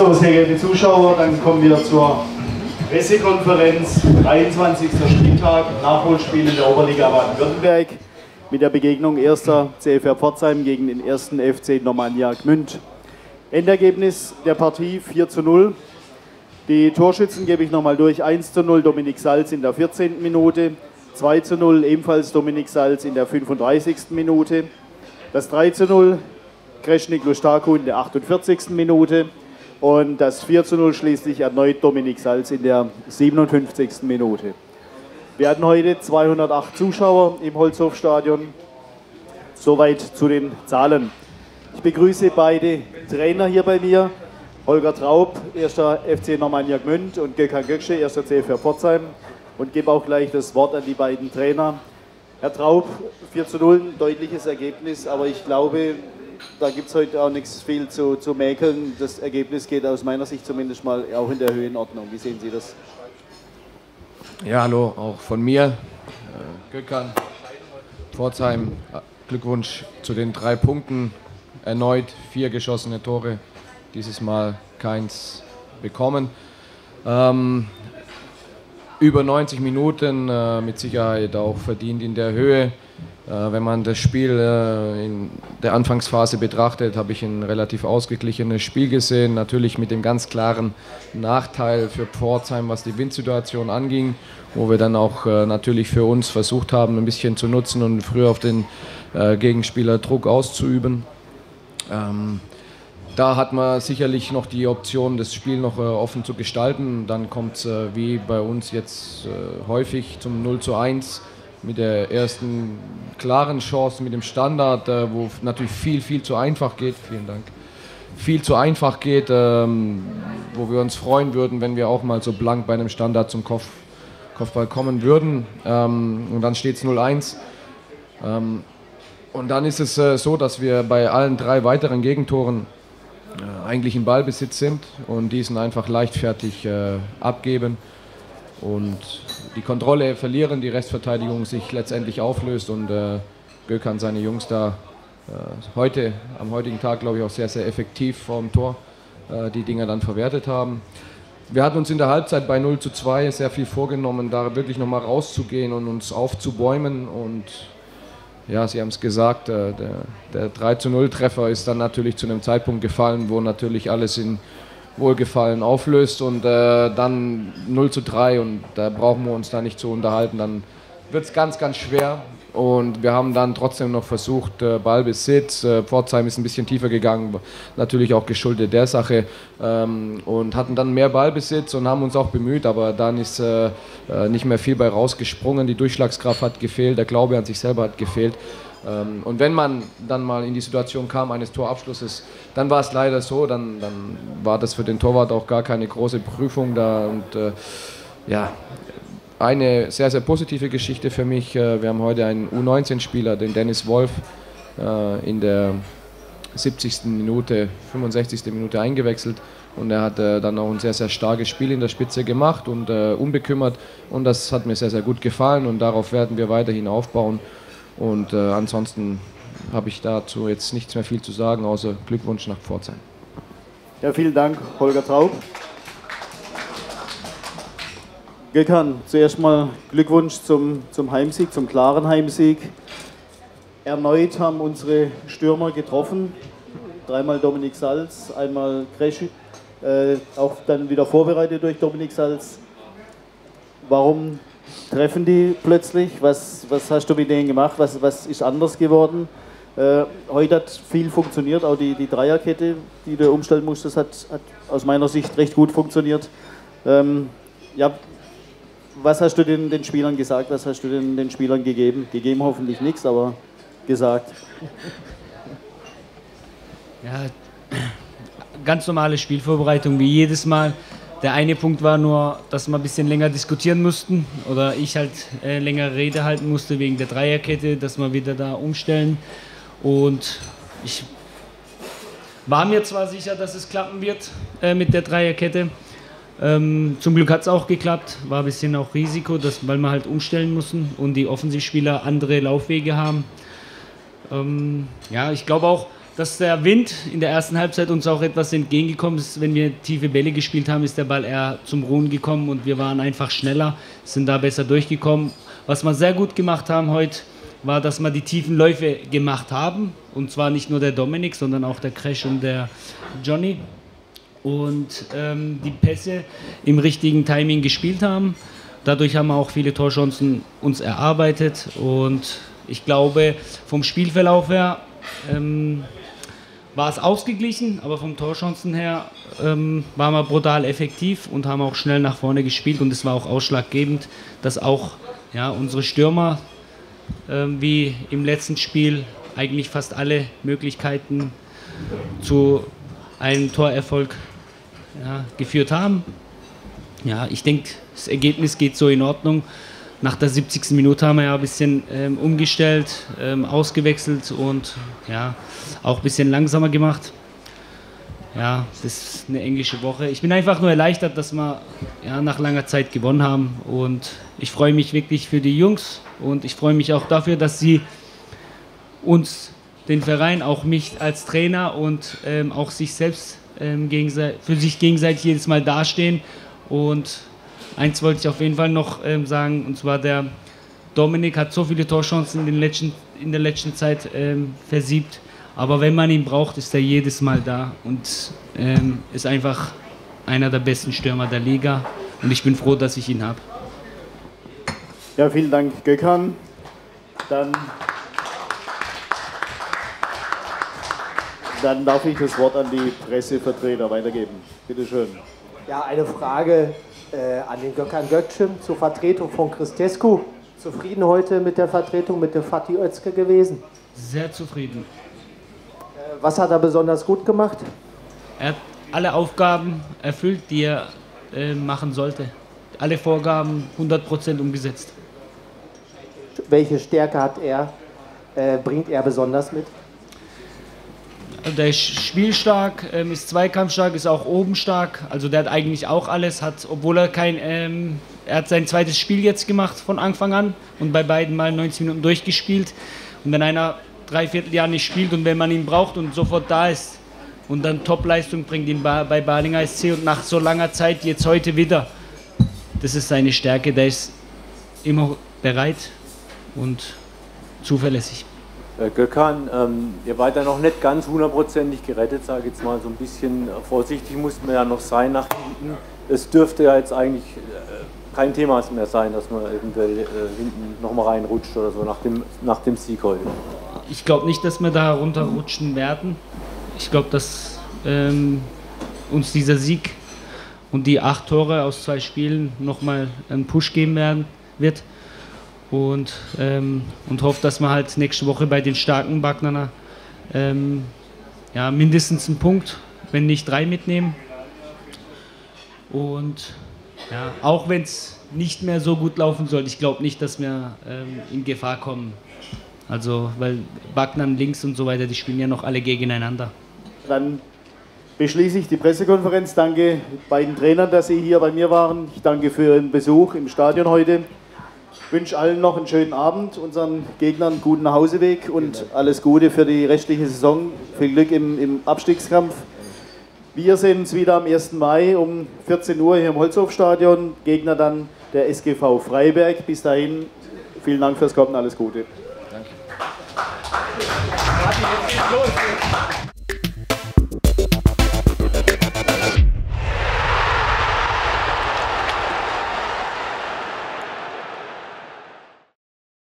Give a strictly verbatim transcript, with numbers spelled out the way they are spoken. So, sehr geehrte Zuschauer, dann kommen wir zur Pressekonferenz, dreiundzwanzigster Spieltag, Nachholspiel in der Oberliga Baden-Württemberg mit der Begegnung erster C f R Pforzheim gegen den ersten F C Normannia Gmünd. Endergebnis der Partie vier zu null. Die Torschützen gebe ich nochmal durch. eins zu null Dominik Salz in der vierzehnten Minute, zwei zu null ebenfalls Dominik Salz in der fünfunddreißigsten Minute, das drei zu null Kreschnik-Lustaku in der achtundvierzigsten Minute und das vier zu null schließlich erneut Dominik Salz in der siebenundfünfzigsten Minute. Wir hatten heute zweihundertacht Zuschauer im Holzhofstadion. Soweit zu den Zahlen. Ich begrüße beide Trainer hier bei mir. Holger Traub, erster F C Normannia Gmünd, und Gökhan Gökce, erster C f R Pforzheim. Und gebe auch gleich das Wort an die beiden Trainer. Herr Traub, vier zu null, deutliches Ergebnis, aber ich glaube, da gibt es heute auch nichts viel zu, zu mäkeln. Das Ergebnis geht aus meiner Sicht zumindest mal auch in der Höhenordnung. Wie sehen Sie das? Ja, hallo, auch von mir. Gökhan, Pforzheim, Glückwunsch zu den drei Punkten. Erneut vier geschossene Tore, dieses Mal keins bekommen. Ähm, über neunzig Minuten, äh, mit Sicherheit auch verdient in der Höhe. Wenn man das Spiel in der Anfangsphase betrachtet, habe ich ein relativ ausgeglichenes Spiel gesehen. Natürlich mit dem ganz klaren Nachteil für Pforzheim, was die Windsituation anging, wo wir dann auch natürlich für uns versucht haben, ein bisschen zu nutzen und früher auf den Gegenspieler Druck auszuüben. Da hat man sicherlich noch die Option, das Spiel noch offen zu gestalten. Dann kommt es wie bei uns jetzt häufig zum null zu eins. Mit der ersten klaren Chance, mit dem Standard, wo natürlich viel, viel zu einfach geht. Vielen Dank. Viel zu einfach geht, wo wir uns freuen würden, wenn wir auch mal so blank bei einem Standard zum Kopf, Kopfball kommen würden. Und dann steht es null zu eins. Und dann ist es so, dass wir bei allen drei weiteren Gegentoren eigentlich im Ballbesitz sind und diesen einfach leichtfertig abgeben. Und die Kontrolle verlieren, die Restverteidigung sich letztendlich auflöst und äh, Gökhan seine Jungs da äh, heute, am heutigen Tag, glaube ich, auch sehr, sehr effektiv vorm Tor äh, die Dinger dann verwertet haben. Wir hatten uns in der Halbzeit bei null zu zwei sehr viel vorgenommen, da wirklich nochmal rauszugehen und uns aufzubäumen, und ja, Sie haben es gesagt, äh, der, der drei zu null Treffer ist dann natürlich zu einem Zeitpunkt gefallen, wo natürlich alles in Wohlgefallen auflöst, und äh, dann null zu drei, und da brauchen wir uns da nicht zu unterhalten, dann wird es ganz, ganz schwer, und wir haben dann trotzdem noch versucht, äh, Ballbesitz, äh, Pforzheim ist ein bisschen tiefer gegangen, natürlich auch geschuldet der Sache, ähm, und hatten dann mehr Ballbesitz und haben uns auch bemüht, aber dann ist äh, nicht mehr viel bei rausgesprungen, die Durchschlagskraft hat gefehlt, der Glaube an sich selber hat gefehlt. Und wenn man dann mal in die Situation kam eines Torabschlusses, dann war es leider so, dann, dann war das für den Torwart auch gar keine große Prüfung da. Und äh, ja, eine sehr, sehr positive Geschichte für mich, wir haben heute einen U neunzehn Spieler, den Dennis Wolf, äh, in der siebzigsten Minute, fünfundsechzigsten Minute eingewechselt, und er hat äh, dann auch ein sehr, sehr starkes Spiel in der Spitze gemacht und äh, unbekümmert, und das hat mir sehr, sehr gut gefallen, und darauf werden wir weiterhin aufbauen. Und äh, ansonsten habe ich dazu jetzt nichts mehr viel zu sagen, außer Glückwunsch nach Pforzheim. Ja, vielen Dank, Holger Traub. Gökhan, zuerst mal Glückwunsch zum, zum Heimsieg, zum klaren Heimsieg. Erneut haben unsere Stürmer getroffen. Dreimal Dominik Salz, einmal Kreschi, äh, auch dann wieder vorbereitet durch Dominik Salz. Warum treffen die plötzlich? Was, was hast du mit denen gemacht? Was, was ist anders geworden? Äh, heute hat viel funktioniert, auch die, die Dreierkette, die du umstellen musstest, hat, hat aus meiner Sicht recht gut funktioniert. Ähm, ja, was hast du den, den Spielern gesagt? Was hast du den, den Spielern gegeben? Gegeben hoffentlich nichts, aber gesagt. Ja, ganz normale Spielvorbereitung wie jedes Mal. Der eine Punkt war nur, dass wir ein bisschen länger diskutieren mussten, oder ich halt äh, längere Rede halten musste wegen der Dreierkette, dass wir wieder da umstellen. Und ich war mir zwar sicher, dass es klappen wird äh, mit der Dreierkette. Ähm, zum Glück hat es auch geklappt, war ein bisschen auch Risiko, dass, weil wir halt umstellen mussten und die Offensivspieler andere Laufwege haben. Ähm, ja, ich glaube auch, dass der Wind in der ersten Halbzeit uns auch etwas entgegengekommen ist. Wenn wir tiefe Bälle gespielt haben, ist der Ball eher zum Ruhen gekommen und wir waren einfach schneller, sind da besser durchgekommen. Was wir sehr gut gemacht haben heute, war, dass wir die tiefen Läufe gemacht haben. Und zwar nicht nur der Dominik, sondern auch der Kresch und der Johnny. Und ähm, die Pässe im richtigen Timing gespielt haben. Dadurch haben wir auch viele Torchancen uns erarbeitet. Und ich glaube, vom Spielverlauf her Ähm, war es ausgeglichen, aber vom Torchancen her ähm, waren wir brutal effektiv und haben auch schnell nach vorne gespielt, und es war auch ausschlaggebend, dass auch ja, unsere Stürmer ähm, wie im letzten Spiel eigentlich fast alle Möglichkeiten zu einem Torerfolg ja, geführt haben. Ja, ich denke, das Ergebnis geht so in Ordnung. Nach der siebzigsten Minute haben wir ja ein bisschen ähm, umgestellt, ähm, ausgewechselt und ja, auch ein bisschen langsamer gemacht. Ja, das ist eine englische Woche. Ich bin einfach nur erleichtert, dass wir ja, nach langer Zeit gewonnen haben. Und ich freue mich wirklich für die Jungs und ich freue mich auch dafür, dass sie uns, den Verein, auch mich als Trainer und ähm, auch sich selbst ähm, für sich gegenseitig jedes Mal dastehen. Und eins wollte ich auf jeden Fall noch ähm, sagen, und zwar der Dominik hat so viele Torchancen in, den letzten, in der letzten Zeit ähm, versiebt, aber wenn man ihn braucht, ist er jedes Mal da und ähm, ist einfach einer der besten Stürmer der Liga, und ich bin froh, dass ich ihn habe. Ja, vielen Dank, Gökhan. Dann, dann darf ich das Wort an die Pressevertreter weitergeben. Bitte schön. Ja, eine Frage an den Gökhan Gökce zur Vertretung von Christescu. Zufrieden heute mit der Vertretung mit dem Fati Özke gewesen? Sehr zufrieden. Was hat er besonders gut gemacht? Er hat alle Aufgaben erfüllt, die er äh, machen sollte. Alle Vorgaben hundert Prozent umgesetzt. Welche Stärke hat er, äh, bringt er besonders mit? Der ist spielstark, ist zweikampfstark, ist auch oben stark. Also der hat eigentlich auch alles. Hat, obwohl er kein, ähm, er hat sein zweites Spiel jetzt gemacht von Anfang an und bei beiden Mal neunzig Minuten durchgespielt. Und wenn einer drei Vierteljahr nicht spielt und wenn man ihn braucht und sofort da ist und dann Topleistung bringt ihn bei Bahlinger S C und nach so langer Zeit jetzt heute wieder, das ist seine Stärke. Der ist immer bereit und zuverlässig. Gökhan, ähm, ihr wart ja noch nicht ganz hundertprozentig gerettet, sage ich jetzt mal so ein bisschen vorsichtig, musste man ja noch sein nach hinten. Es dürfte ja jetzt eigentlich äh, kein Thema mehr sein, dass man eventuell äh, hinten nochmal reinrutscht oder so nach dem, nach dem Sieg heute. Ich glaube nicht, dass wir da runterrutschen werden. Ich glaube, dass ähm, uns dieser Sieg und die acht Tore aus zwei Spielen nochmal einen Push geben werden wird. Und, ähm, und hoffe, dass wir halt nächste Woche bei den starken Backnanger ähm, ja, mindestens einen Punkt, wenn nicht drei, mitnehmen. Und ja, auch wenn es nicht mehr so gut laufen soll, ich glaube nicht, dass wir ähm, in Gefahr kommen. Also, weil Backnanger links und so weiter, die spielen ja noch alle gegeneinander. Dann beschließe ich die Pressekonferenz. Danke beiden Trainern, dass Sie hier bei mir waren. Ich danke für Ihren Besuch im Stadion heute. Ich wünsche allen noch einen schönen Abend, unseren Gegnern einen guten Nachhauseweg und alles Gute für die restliche Saison. Viel Glück im, im Abstiegskampf. Wir sehen uns wieder am ersten Mai um vierzehn Uhr hier im Holzhofstadion. Gegner dann der S G V Freiberg. Bis dahin, vielen Dank fürs Kommen, alles Gute. Danke.